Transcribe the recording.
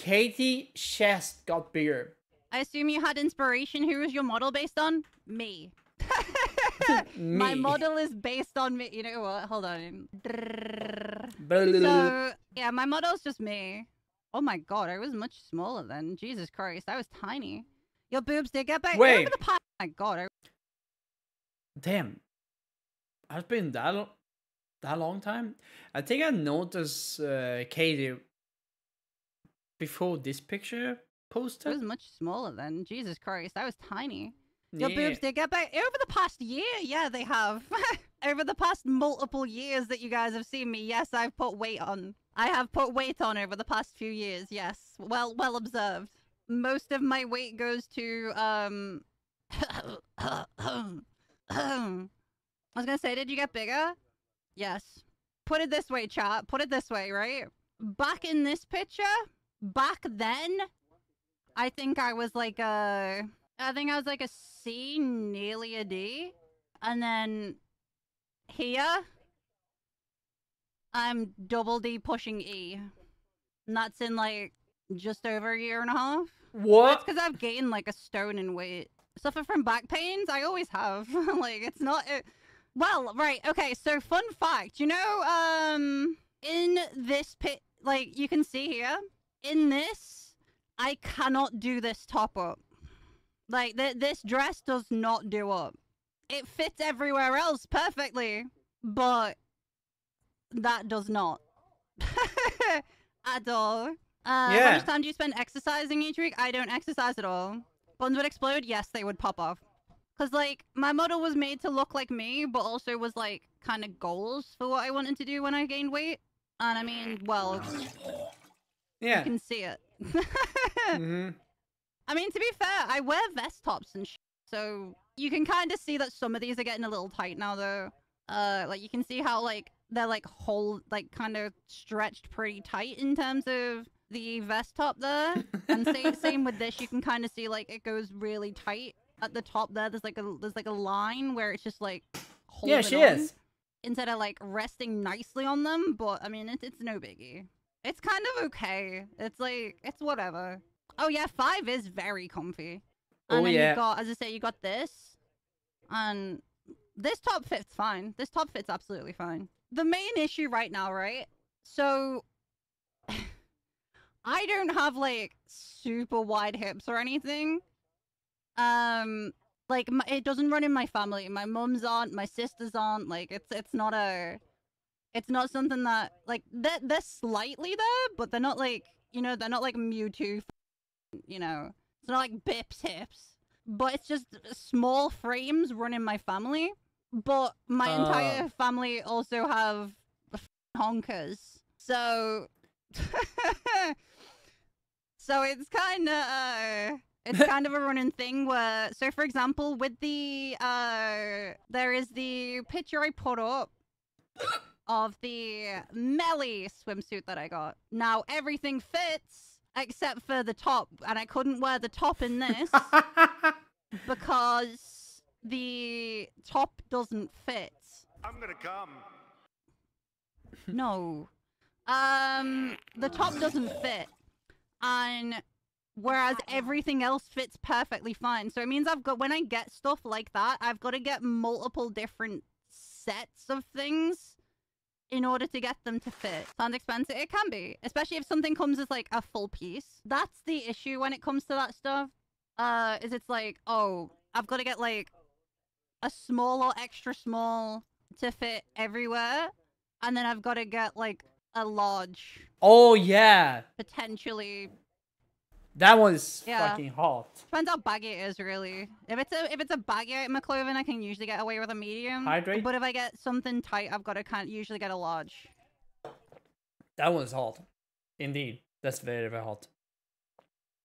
Katie chest got bigger. I assume you had inspiration. Who was your model based on? Me. My model is based on me. You know what? Hold on. So, yeah, my model's just me. Oh my god, I was much smaller then. Jesus Christ, I was tiny. Your boobs did get back. Wait. Oh my god. Damn. I've been that long time. I think I noticed Katie before this picture posted. I was much smaller then. Jesus Christ, I was tiny. Your boobs did get back over the past year. Yeah, they have. Over the past multiple years that you guys have seen me. Yes, I've put weight on. I have put weight on over the past few years. Yes, well observed. Most of my weight goes to I was gonna say, did you get bigger? Yes. Put it this way, chat. Put it this way, right? Back in this picture, back then, I think I was like a... I think I was like a C, nearly a D. And then here, I'm double D pushing E. And that's in like just over a year and a half. What? That's because I've gained like a stone in weight. Suffer from back pains? I always have. Like, it's not... Well, right. Okay, so fun fact. You know, in this pit, like, you can see here, in this, I cannot do this top up. Like, this dress does not do up. It fits everywhere else perfectly, but that does not. At all. How much time do you spend exercising each week? I don't exercise at all. Buns would explode? Yes, they would pop off. Because, like, my model was made to look like me, but also was, like, kind of goals for what I wanted to do when I gained weight. And, I mean, well... Yeah. You can see it. Mm-hmm. I mean, to be fair, I wear vest tops and shit, so you can kind of see that some of these are getting a little tight now, though. Like, you can see how, like, they're, like, whole, like, kind of stretched pretty tight in terms of the vest top there. And same with this, you can kind of see, like, it goes really tight at the top there. There's, like, a line where it's just, like, holding on. Yeah, she is. Instead of, like, resting nicely on them, but, I mean, it's no biggie. It's kind of okay. It's, like, it's whatever. Oh yeah, 5 is very comfy. And then you got, as I say, you got this. And this top fits fine. This top fits absolutely fine. The main issue right now, right? So, I don't have, like, super wide hips or anything. Like, it doesn't run in my family. My mum's aren't, my sister's aren't. Like, it's not something that, like, they're slightly there, but they're not, like, you know, they're not, like, Mewtwo. You know, it's not like Bip's hips, but it's just small frames running my family. But my entire family also have honkers, so so it's kind of a running thing where, so for example, with the there is the picture I put up of the Melly swimsuit that I got. Now everything fits except for the top, and I couldn't wear the top in this because the top doesn't fit. I'm gonna come. No. The top doesn't fit, and whereas everything else fits perfectly fine. So it means I've got, when I get stuff like that, I've got to get multiple different sets of things in order to get them to fit. Sounds expensive? It can be. Especially if something comes as, like, a full piece. That's the issue when it comes to that stuff. Is it's like, oh, I've got to get, like, a small or extra small to fit everywhere. And then I've got to get, like, a large. Oh, yeah. Potentially. That one's fucking hot. Depends how baggy it is, really. If it's a baggy item of clothing, I can usually get away with a medium. Hydrate. But if I get something tight, I've got to usually get a large. That one's hot, indeed. That's very, very hot.